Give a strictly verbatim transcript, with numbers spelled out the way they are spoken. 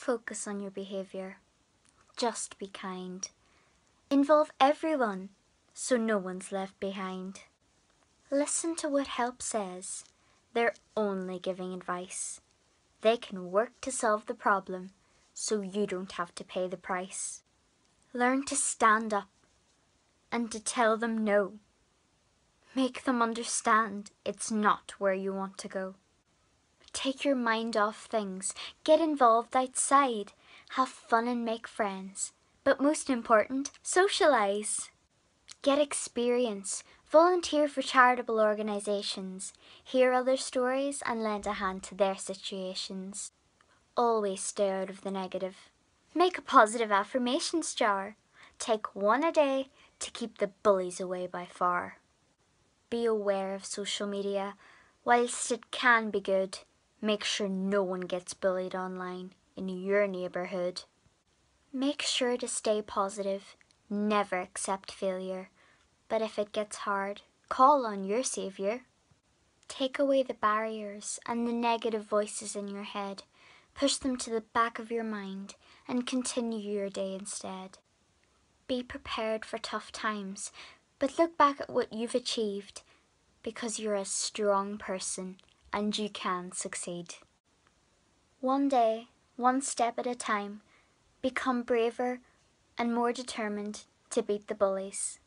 focus on your behaviour. Just be kind. Involve everyone, so no one's left behind. Listen to what help says. They're only giving advice. They can work to solve the problem, so you don't have to pay the price. Learn to stand up and to tell them no. Make them understand it's not where you want to go. Take your mind off things. Get involved outside. Have fun and make friends. But most important, socialise. Get experience. Volunteer for charitable organisations. Hear other stories and lend a hand to their situations. Always stay out of the negative. Make a positive affirmations jar. Take one a day to keep the bullies away by far. Be aware of social media. Whilst it can be good, make sure no one gets bullied online in your neighbourhood. Make sure to stay positive. Never accept failure. But if it gets hard, call on your saviour. Take away the barriers and the negative voices in your head. Push them to the back of your mind and continue your day instead. Be prepared for tough times, but look back at what you've achieved, because you're a strong person and you can succeed. One day, one step at a time, become braver and more determined to beat the bullies.